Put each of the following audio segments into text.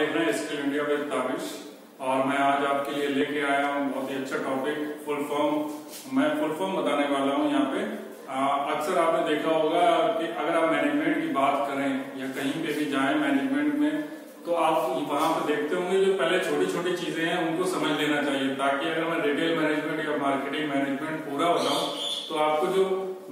देख रहे हैं स्किल इंडिया विद ताबिश और मैं आज आपके लिए लेके आया हूँ बहुत ही अच्छा टॉपिक फुल फॉर्म। मैं फुल फॉर्म बताने वाला हूँ। यहाँ पे अक्सर आपने देखा होगा कि अगर आप मैनेजमेंट की बात करें या कहीं पे भी जाएं मैनेजमेंट में तो आप वहाँ पे देखते होंगे जो पहले छोटी छोटी चीजें हैं उनको समझ लेना चाहिए, ताकि अगर मैं रिटेल मैनेजमेंट या मार्केटिंग मैनेजमेंट पूरा बताऊँ तो आपको जो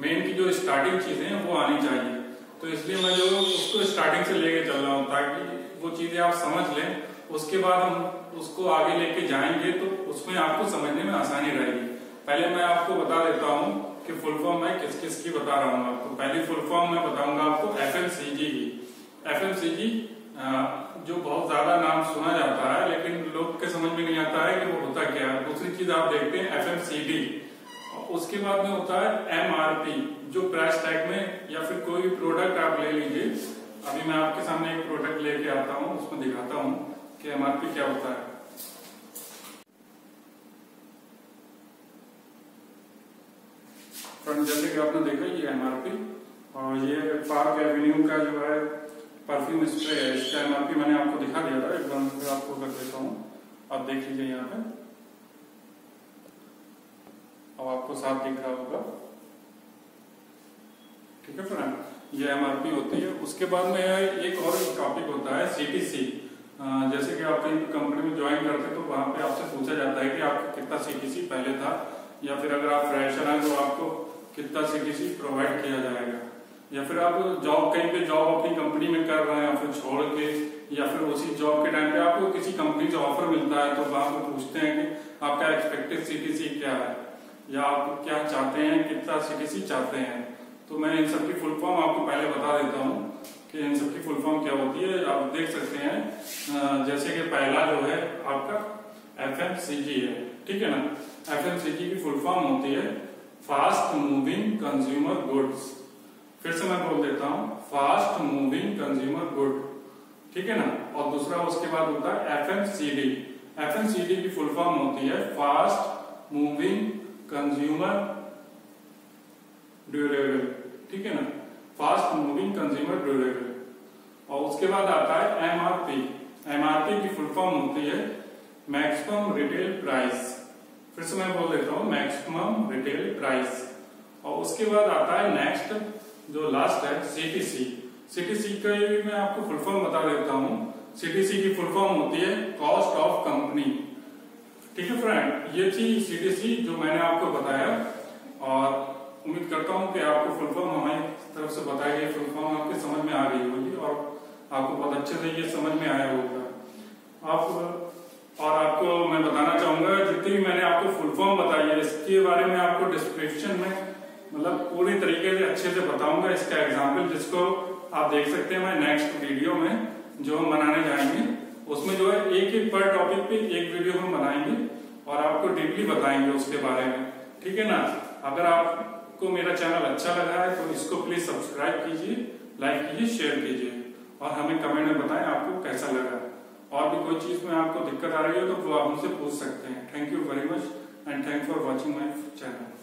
मेन की जो स्टार्टिंग चीजें हैं वो आनी चाहिए। तो इसलिए मैं जो उसको स्टार्टिंग से लेके चल रहा हूँ ताकि वो चीजें आप समझ लें, उसके बाद हम उसको आगे लेके जाएंगे तो उसमें आपको समझने में आसानी रहेगी। पहले मैं आपको बता देता हूँ कि फुल फॉर्म मैं किस किस की बता रहा हूँ आपको। पहले फुल फॉर्म मैं बताऊंगा आपको FMCG की। FMCG जो बहुत ज्यादा नाम सुना जाता है लेकिन लोग के समझ में नहीं आता है कि वो होता क्या है। दूसरी चीज आप देखते हैं FMCD, उसके बाद में होता है MRP जो प्राइस टैग में, या फिर कोई भी प्रोडक्ट आप ले लीजिए। अभी मैं आपके सामने एक प्रोडक्ट लेके आता हूँ, उसमें दिखाता हूँ कि MRP क्या होता है। फ्रेंड्स जैसे कि आपने देखा ये MRP और ये पार्क एवेन्यू का जो है परफ्यूम स्प्रे है, इसका MRP मैंने आपको दिखा दिया था। एक बार फिर आपको कर देता हूँ, आप देख लीजिए यहाँ पे। अब आपको साफ दिख रहा होगा, ठीक है फ्रेंड, ये MRP होती है। उसके बाद में एक और टॉपिक होता है CTC। जैसे कि आप कहीं कंपनी में ज्वाइन करते हैं तो वहां पे आपसे पूछा जाता है कि आपको कितना CTC पहले था, या फिर अगर आप फ्रेशर हैं तो आपको कितना CTC प्रोवाइड किया जाएगा, या फिर आप जॉब कहीं पे जॉब अपनी कंपनी में कर रहे हैं या फिर छोड़ के, या फिर उसी जॉब के टाइम पे आपको किसी कंपनी से ऑफर मिलता है तो वहां पर पूछते हैं कि आपका एक्सपेक्टेड CTC क्या है, या आप क्या चाहते हैं, कितना CTC चाहते हैं। तो मैं इन सबकी फुल फॉर्म आपको पहले बता देता हूँ कि इन सबकी फुल फॉर्म क्या होती है। आप देख सकते हैं जैसे कि पहला जो है आपका FMCG है, ठीक है ना। FMCG की फुल फॉर्म होती है फास्ट मूविंग कंज्यूमर गुड्स। फिर से मैं बोल देता हूँ, फास्ट मूविंग कंज्यूमर गुड, ठीक है ना। और दूसरा उसके बाद होता है FMCD। FMCD की फुल फॉर्म होती है फास्ट मूविंग कंज्यूमर ड्यूरेबल, ठीक है ना, फास्ट मूविंग कंज्यूमर ड्यूरेबल। और उसके बाद आता है MRP। MRP की फुल फॉर्म होती है मैक्सिमम रिटेल प्राइस। फिर से मैं बोल देता हूँ, मैक्सिमम रिटेल प्राइस। और उसके बाद आता है नेक्स्ट जो लास्ट है CTC। CTC का ये भी मैं आपको फुल फॉर्म बता देता हूँ। CTC की फुल फॉर्म होती है कॉस्ट ऑफ कंपनी, ठीक है फ्रेंड। ये थी CTC जो मैंने आपको बताया, और उम्मीद करता हूँ कि आपको फुल फॉर्म हमारी तरफ से बताई गई फुल फॉर्म आपके समझ में आ गई होगी और आपको बहुत अच्छे से ये समझ में आया होगा। आप और आपको मैं बताना चाहूंगा जितनी भी मैंने आपको फुल फॉर्म बताई है इसके बारे में आपको डिस्क्रिप्शन में मतलब पूरी तरीके से अच्छे से बताऊंगा इसका एग्जाम्पल, जिसको आप देख सकते हैं मैं नेक्स्ट वीडियो में जो हम बनाने जाएंगे उसमें जो है एक एक पर टॉपिक पे एक वीडियो हम बनाएंगे और आपको डीपली बताएंगे उसके बारे में, ठीक है ना। अगर आपको मेरा चैनल अच्छा लगा है तो इसको प्लीज सब्सक्राइब कीजिए, लाइक कीजिए, शेयर कीजिए और हमें कमेंट में बताएं आपको कैसा लगा। और भी कोई चीज में आपको दिक्कत आ रही हो तो वो आप हमसे पूछ सकते हैं। Thank you very much and thanks for watching my channel.